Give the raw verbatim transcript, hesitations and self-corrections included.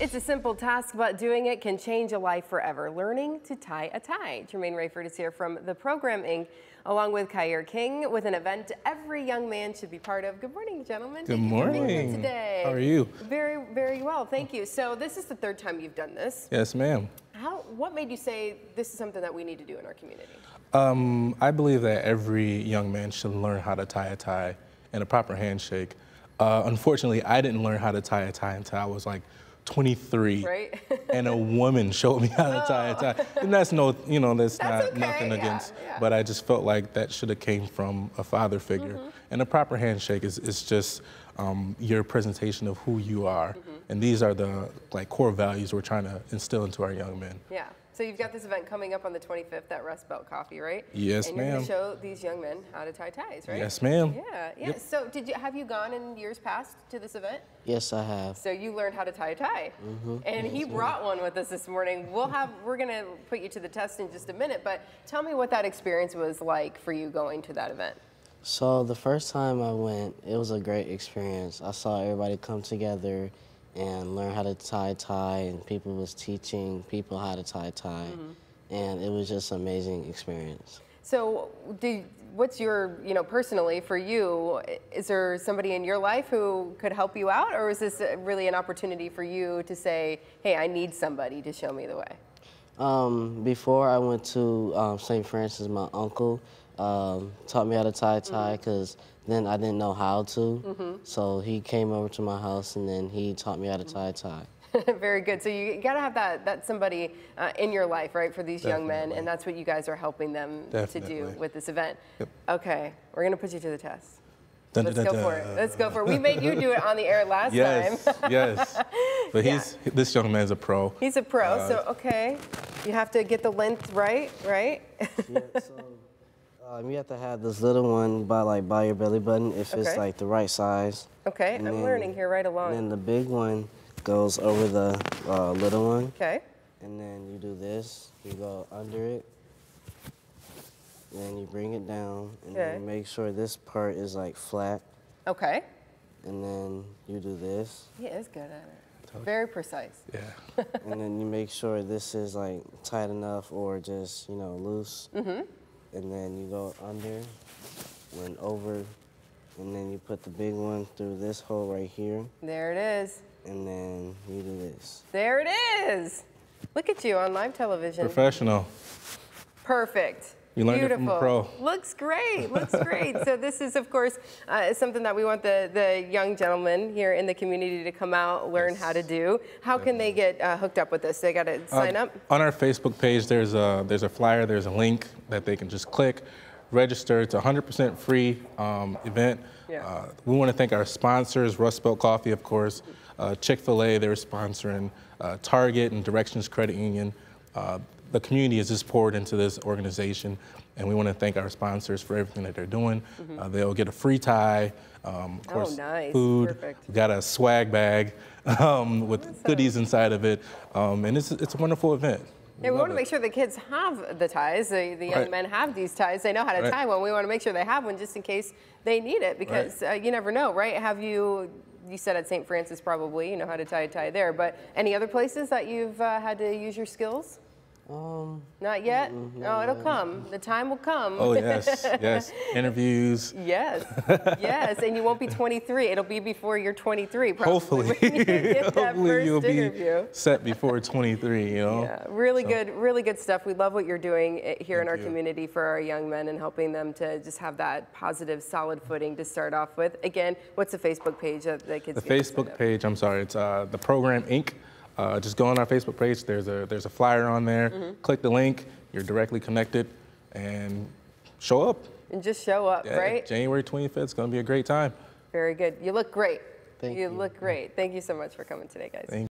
It's a simple task, but doing it can change a life forever. Learning to tie a tie. Jermaine Rayford is here from The Program, Incorporated, along with Khyerre King, with an event every young man should be part of. Good morning, gentlemen. Good morning. Today. How are you? Very, very well. Thank you. So this is the third time you've done this. Yes, ma'am. How? What made you say this is something that we need to do in our community? Um, I believe that every young man should learn how to tie a tie and a proper handshake. Uh, unfortunately, I didn't learn how to tie a tie until I was like twenty-three, right? And a woman showed me how to tie a tie. And that's no, you know, that's, that's not okay. nothing yeah, against, yeah. But I just felt like that should have came from a father figure. Mm-hmm. And a proper handshake is, is just um, your presentation of who you are. Mm-hmm. And these are the like core values we're trying to instill into our young men. Yeah. So you've got this event coming up on the twenty-fifth at Rust Belt Coffee, right? Yes, ma'am. And you're going to show these young men how to tie ties, right? Yes, ma'am. Yeah, yeah. Yep. So did you have you gone in years past to this event? Yes, I have. So you learned how to tie a tie, mm-hmm. and yes, he brought one with us this morning. We'll have we're going to put you to the test in just a minute, but tell me what that experience was like for you going to that event. So the first time I went, it was a great experience. I saw everybody come together and learn how to tie tie, and people was teaching people how to tie tie, mm-hmm. and it was just an amazing experience. So, do, what's your, you know, personally for you, is there somebody in your life who could help you out, or is this really an opportunity for you to say, hey, I need somebody to show me the way? Um, before I went to um, Saint Francis, my uncle um, taught me how to tie tie, because mm-hmm. then I didn't know how to, mm-hmm. so he came over to my house and then he taught me how to tie a tie. Very good. So you gotta have that that somebody uh, in your life, right, for these Definitely. young men, and that's what you guys are helping them Definitely. to do with this event. Yep. Okay, we're gonna put you to the test. Dun, Let's dun, go dun, for dun. it. Let's go for it. We made you do it on the air last yes, time. Yes, yes. But he's yeah. this young man's a pro. He's a pro. Uh, so okay, you have to get the length right, right? Yeah, so Um, you have to have this little one by like by your belly button if okay. it's like the right size. Okay, and I'm then, learning here right along. And then the big one goes over the uh, little one. Okay. And then you do this. You go under it. And then you bring it down. And okay. then make sure this part is like flat. Okay. And then you do this. He is good at it. Very precise. Yeah. And then you make sure this is like tight enough or just, you know, loose. Mm-hmm. And then you go under, went over, and then you put the big one through this hole right here. There it is. And then you do this. There it is. Look at you on live television. Professional. Perfect. You learned Beautiful. it from a pro. Looks great, looks great. So this is, of course, uh, something that we want the, the young gentlemen here in the community to come out, learn yes. how to do. How can they get uh, hooked up with this? They gotta sign uh, up? On our Facebook page, there's a, there's a flyer, there's a link that they can just click, register. It's a one hundred percent free um, event. Yeah. Uh, we wanna thank our sponsors, Rust Belt Coffee, of course, uh, Chick-fil-A, they were sponsoring, uh, Target and Directions Credit Union. Uh, The community is just poured into this organization, and we want to thank our sponsors for everything that they're doing. Mm-hmm. uh, they'll get a free tie, um, of course, oh, nice. food. Perfect. We got a swag bag um, with awesome. goodies inside of it, um, and it's, it's a wonderful event. Yeah, we, we want to make sure the kids have the ties. The, the young right. men have these ties. They know how to right. tie one. We want to make sure they have one just in case they need it, because right. uh, you never know, right? Have you? You said at Saint Francis probably you know how to tie a tie there, but any other places that you've uh, had to use your skills? Um, Not yet? No, mm-hmm. oh, it'll come. The time will come. Oh, yes, yes. Interviews. Yes, yes. And you won't be twenty-three. It'll be before you're twenty-three, probably. Hopefully. You Hopefully you'll interview. be set before twenty-three, you know? Yeah, really so. good, really good stuff. We love what you're doing here Thank in our you. community for our young men and helping them to just have that positive, solid footing to start off with. Again, what's the Facebook page that they can The Facebook page, I'm sorry, it's uh, The Program, Incorporated. Uh, just go on our Facebook page. There's a there's a flyer on there. Mm-hmm. Click the link. You're directly connected, and show up. And just show up, yeah, right? January twenty-fifth. It's gonna be a great time. Very good. You look great. Thank you. You look great. Thank you so much for coming today, guys. Thank